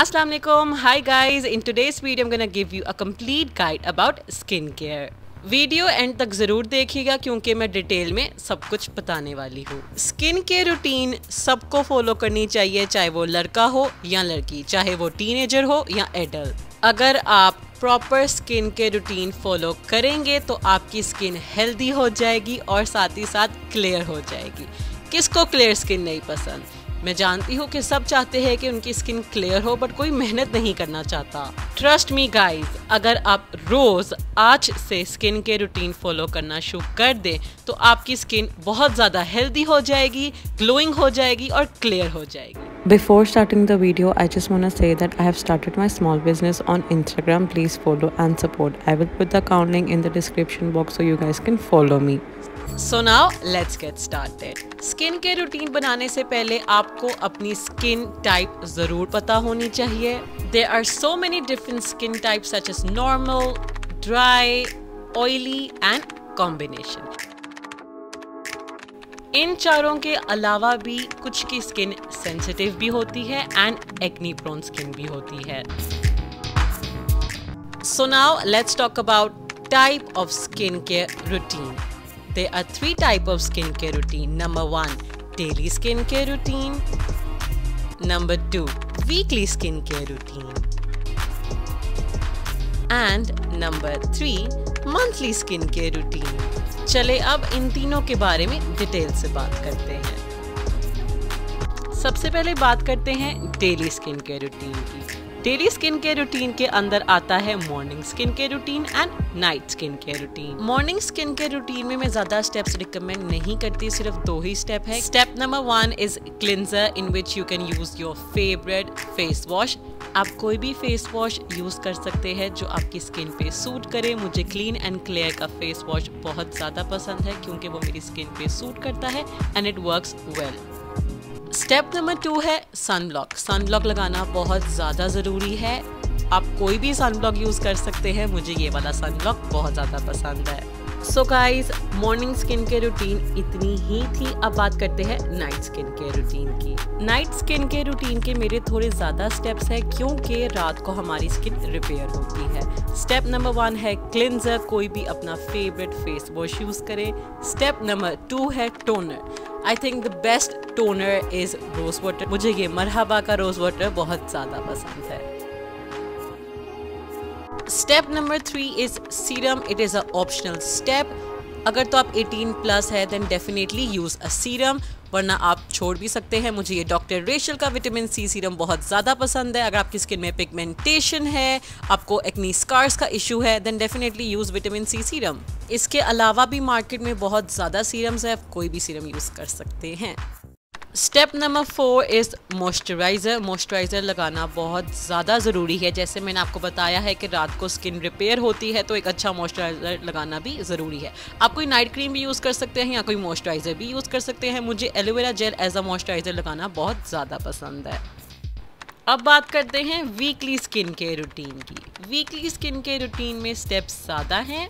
Assalamu alaikum. Hi guys, in today's video I'm going to give you a complete guide about skincare. Video end तक ज़रूर देखिएगा क्योंकि मैं detail में सब कुछ बताने वाली हूँ। स्किन के रूटीन सबको फॉलो करनी चाहिए, चाहे वो लड़का हो या लड़की, चाहे वो टीनेजर हो या एडल्ट। अगर आप प्रॉपर स्किन के रूटीन फॉलो करेंगे तो आपकी स्किन हेल्दी हो जाएगी और साथ ही साथ क्लियर हो जाएगी। किसको क्लियर स्किन नहीं पसंद? मैं जानती हूँ कि सब चाहते हैं कि उनकी स्किन क्लियर हो, बट कोई मेहनत नहीं करना चाहता। ट्रस्ट मी गाइस, अगर आप रोज आज से स्किन के रूटीन फॉलो करना शुरू कर दें तो आपकी स्किन बहुत ज़्यादा हेल्दी हो जाएगी, ग्लोइंग हो जाएगी और क्लियर हो जाएगी। Before starting the video, I just want to say that I have started my small business on Instagram. Please follow and support. I will put the account link in the description box so you guys can follow me. So now let's get started. Skin के routine बनाने से पहले आपको अपनी skin type जरूर पता होनी चाहिए। There are so many different skin types such as normal, dry, oily and combination. इन चारों के अलावा भी कुछ की स्किन सेंसिटिव भी होती है एंड एक्ने प्रोन स्किन भी होती है। So now let's talk about type of skincare routine. There are three type of skincare routine. Number 1, daily skincare routine. Number 2, weekly skincare routine. And number 3, monthly skincare routine. चले अब इन तीनों के बारे में detail से बात करते हैं। सबसे पहले बात करते हैं डेली स्किन केयर रूटीन की। डेली स्किन केयर रूटीन के अंदर आता है morning skin care routine and night skin care routine. Morning skin care routine में मैं ज्यादा स्टेप्स रिकमेंड नहीं करती, सिर्फ 2 ही स्टेप है। Step number 1 is cleanser, in which you can use your favourite face wash. आप कोई भी फेस वॉश यूज़ कर सकते हैं जो आपकी स्किन पे सूट करे। मुझे क्लीन एंड क्लियर का फेस वॉश बहुत ज़्यादा पसंद है क्योंकि वो मेरी स्किन पे सूट करता है and it works well. Step number 2 है सनब्लॉक। सनब्लॉक लगाना बहुत ज़्यादा ज़रूरी है। आप कोई भी सनब्लॉक यूज़ कर सकते हैं, मुझे ये वाला सनब्लॉक बहुत ज़्यादा पसंद है। So guys, morning skin care routine इतनी ही थी। अब बात करते हैं नाइट स्किन केयर रूटीन की। नाइट स्किन केयर रूटीन के मेरे थोड़े ज़्यादा स्टेप्स हैं क्योंकि रात को हमारी स्किन रिपेयर होती है। स्टेप नंबर 1 है क्लिंजर, कोई भी अपना फेवरेट फेस वॉश यूज़ करें। स्टेप नंबर 2 है toner. I think the best toner is rose water. मुझे ये मरहबा का रोज़ वाटर बहुत ज़्यादा पसंद है। Step number 3 is serum. It is a optional step. अगर तो आप 18+ है then definitely use a serum, वरना आप छोड़ भी सकते हैं। मुझे ये डॉक्टर रेशल का विटामिन सी सीरम बहुत ज़्यादा पसंद है। अगर आपकी स्किन में पिगमेंटेशन है, आपको एक्ने स्कार्स का इशू है, then definitely use vitamin C serum. इसके अलावा भी मार्केट में बहुत ज़्यादा सीरम्स है, आप कोई भी सीरम यूज़ कर सकते हैं। Step number 4 is moisturiser. Moisturiser लगाना बहुत ज़्यादा ज़रूरी है। जैसे मैंने आपको बताया है कि रात को स्किन रिपेयर होती है तो एक अच्छा मॉइस्चराइज़र लगाना भी ज़रूरी है। आप कोई नाइट क्रीम भी यूज़ कर सकते हैं या कोई मॉइस्चराइज़र भी यूज़ कर सकते हैं। मुझे aloe vera gel as a moisturiser लगाना बहुत ज़्यादा पसंद है। अब बात करते हैं वीकली स्किन केयर रूटीन की। वीकली स्किन केयर रूटीन में स्टेप्स ज़्यादा हैं।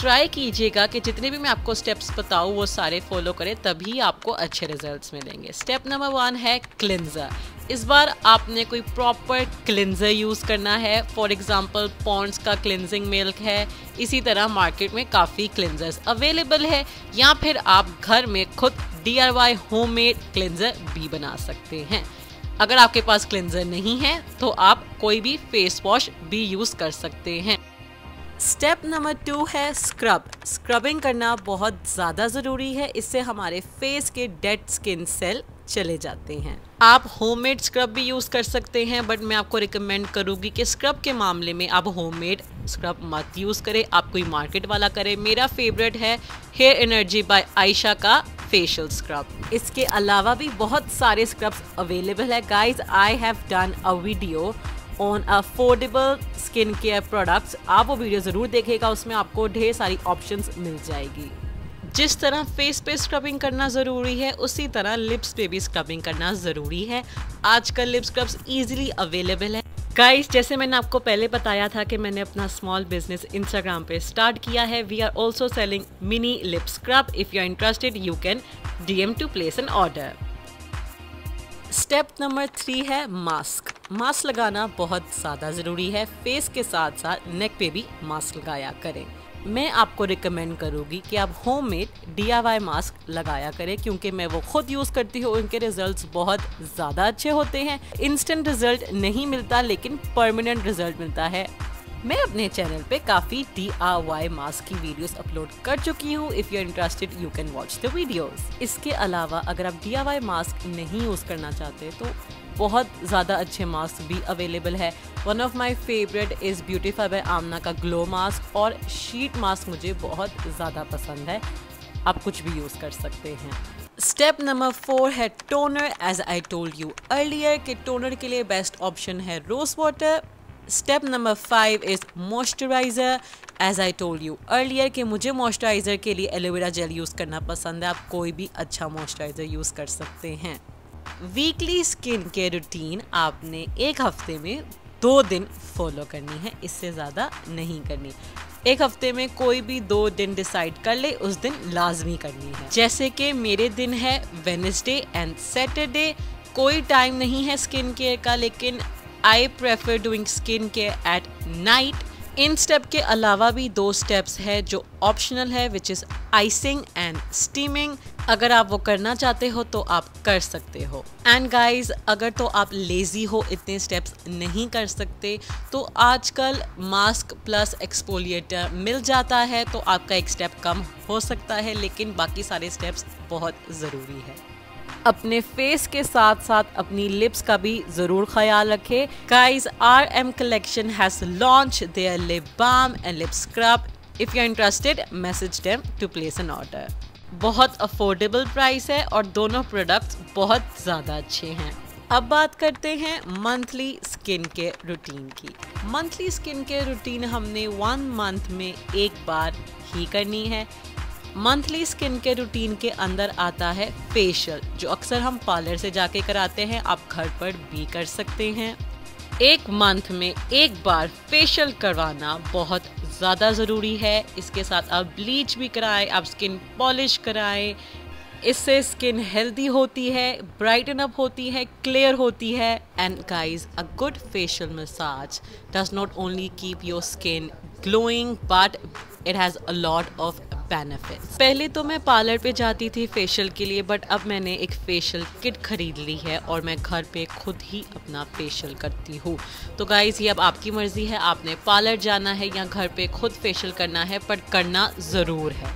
ट्राई कीजिएगा कि जितने भी मैं आपको स्टेप्स बताऊँ वो सारे फॉलो करें, तभी आपको अच्छे रिजल्ट्स मिलेंगे। स्टेप नंबर 1 है क्लिंजर। इस बार आपने कोई प्रॉपर क्लिंजर यूज़ करना है। फॉर एग्जांपल पॉन्ड्स का क्लिनजिंग मिल्क है, इसी तरह मार्केट में काफ़ी क्लिंजर्स अवेलेबल है, या फिर आप घर में खुद DIY होममेड क्लिंजर भी बना सकते हैं। अगर आपके पास क्लिंजर नहीं है तो आप कोई भी फेस वॉश भी यूज़ कर सकते हैं। स्टेप नंबर 2 है स्क्रब। स्क्रबिंग करना बहुत ज़्यादा ज़रूरी है, इससे हमारे फेस के डेड स्किन सेल चले जाते हैं। आप होममेड स्क्रब भी यूज़ कर सकते हैं, बट मैं आपको रिकमेंड करूँगी कि स्क्रब के मामले में आप होममेड स्क्रब मत यूज़ करें, आप कोई मार्केट वाला करें। मेरा फेवरेट है हेयर एनर्जी बाय आयशा का फेशियल स्क्रब। इसके अलावा भी बहुत सारे स्क्रब्स अवेलेबल है। Guys, I have done a video on affordable skin care products. आप वो वीडियो ज़रूर देखिएगा, उसमें आपको ढेर सारी ऑप्शंस मिल जाएगी। जिस तरह फेस पे स्क्रबिंग करना ज़रूरी है उसी तरह लिप्स पे भी स्क्रबिंग करना ज़रूरी है। आजकल लिप स्क्रब्स ईजिली अवेलेबल है। गाइस, जैसे मैंने आपको पहले बताया था कि मैंने अपना स्मॉल बिजनेस इंस्टाग्राम पे स्टार्ट किया है। We are also selling mini lip scrub. If you are interested you can DM to place an order। Step number 3 है मास्क। मास्क लगाना बहुत ज़्यादा ज़रूरी है। फेस के साथ साथ नेक पे भी मास्क लगाया करें। मैं आपको रिकमेंड करूँगी कि आप होममेड DIY मास्क लगाया करें, क्योंकि मैं वो खुद यूज़ करती हूँ। उनके रिजल्ट्स बहुत ज़्यादा अच्छे होते हैं। इंस्टेंट रिजल्ट नहीं मिलता, लेकिन परमानेंट रिजल्ट मिलता है। मैं अपने चैनल पे काफ़ी DIY मास्क की वीडियोस अपलोड कर चुकी हूँ। If you are interested you can watch the videos. इसके अलावा अगर आप DIY मास्क नहीं यूज़ करना चाहते तो बहुत ज़्यादा अच्छे मास्क भी अवेलेबल है। One of my favourite is beautifier by आमना का ग्लो मास्क, और शीट मास्क मुझे बहुत ज़्यादा पसंद है। आप कुछ भी यूज़ कर सकते हैं। स्टेप नंबर 4 है toner. As I told you earlier कि टोनर के लिए बेस्ट ऑप्शन है rose water. Step number 5 is moisturiser. As I told you earlier कि मुझे मॉइस्चराइज़र के लिए एलोवेरा जेल यूज़ करना पसंद है। आप कोई भी अच्छा मॉइस्चराइज़र यूज़ कर सकते हैं। वीकली स्किन केयर रूटीन आपने एक हफ्ते में 2 दिन फॉलो करनी है, इससे ज़्यादा नहीं करनी। एक हफ्ते में कोई भी 2 दिन डिसाइड कर ले, उस दिन लाजमी करनी है। जैसे कि मेरे दिन है वेडनेसडे एंड सैटरडे। कोई टाइम नहीं है स्किन केयर का, लेकिन I prefer doing skin care at night. इन स्टेप के अलावा भी 2 स्टेप्स है जो ऑप्शनल है, which is icing and steaming. अगर आप वो करना चाहते हो तो आप कर सकते हो। एंड गाइज, अगर तो आप लेज़ी हो, इतने स्टेप्स नहीं कर सकते, तो आजकल मास्क प्लस एक्सफोलिएटर मिल जाता है, तो आपका एक स्टेप कम हो सकता है, लेकिन बाकी सारे स्टेप्स बहुत ज़रूरी है। अपने फेस के साथ साथ अपनी लिप्स का भी ज़रूर ख्याल रखें। Guys, RM collection has launch their lip balm and lip scrub. If you are interested message them to place an order. बहुत अफोर्डेबल प्राइस है और दोनों प्रोडक्ट्स बहुत ज़्यादा अच्छे हैं। अब बात करते हैं मंथली स्किन केयर रूटीन की। मंथली स्किन केयर रूटीन हमने 1 मंथ में 1 बार ही करनी है। मंथली स्किन केयर रूटीन के अंदर आता है फेशियल, जो अक्सर हम पार्लर से जाके कराते हैं, आप घर पर भी कर सकते हैं। 1 मंथ में 1 बार फेशियल करवाना बहुत ज़्यादा ज़रूरी है। इसके साथ आप ब्लीच भी कराएं, आप स्किन पॉलिश कराएं, इससे स्किन हेल्दी होती है, ब्राइटन अप होती है, क्लियर होती है। And guys, a good facial massage does not only keep your skin glowing but it has a lot of benefits. पहले तो मैं पार्लर पे जाती थी फेशियल के लिए, बट अब मैंने एक फेशियल किट खरीद ली है और मैं घर पे खुद ही अपना फेशियल करती हूँ। तो गाइज़, ये अब आपकी मर्ज़ी है, आपने पार्लर जाना है या घर पे खुद फेशियल करना है, पर करना ज़रूर है।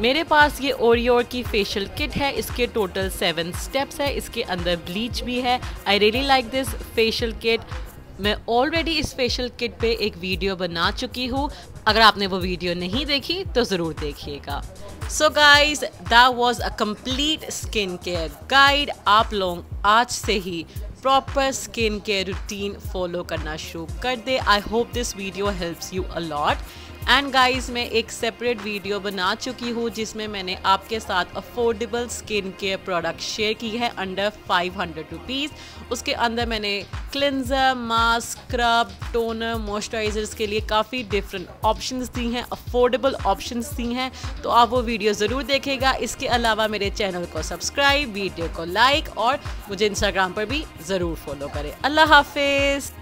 मेरे पास ये ओरियोर की फेशियल किट है। इसके टोटल 7 स्टेप्स है। इसके अंदर ब्लीच भी है। I really like this facial kit. मैं ऑलरेडी इस फेशियल किट पे एक वीडियो बना चुकी हूँ, अगर आपने वो वीडियो नहीं देखी तो ज़रूर देखिएगा। So guys, that was a complete skin care guide. आप लोग आज से ही proper skin care routine follow करना शुरू कर दे। I hope this video helps you a lot. And guys, मैं एक सेपरेट वीडियो बना चुकी हूँ जिसमें मैंने आपके साथ affordable skin care product share की है अंडर 500 रुपीज़। उसके अंदर मैंने cleanser, mask, scrub, toner, moisturisers के लिए काफ़ी डिफरेंट ऑप्शंस दी हैं, अफोर्डेबल ऑप्शंस दी हैं, तो आप वो वीडियो ज़रूर देखिएगा। इसके अलावा मेरे चैनल को सब्सक्राइब, वीडियो को लाइक और मुझे इंस्टाग्राम पर भी ज़रूर फॉलो करें। अल्लाह हाफिज़।